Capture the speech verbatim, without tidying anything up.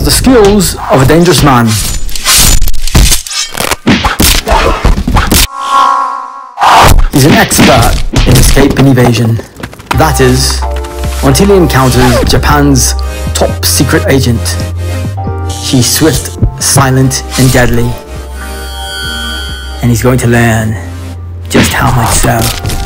has the skills of a dangerous man. He's an expert in escape and evasion. That is, until he encounters Japan's top secret agent. She's swift, silent, and deadly. And he's going to learn just how much so.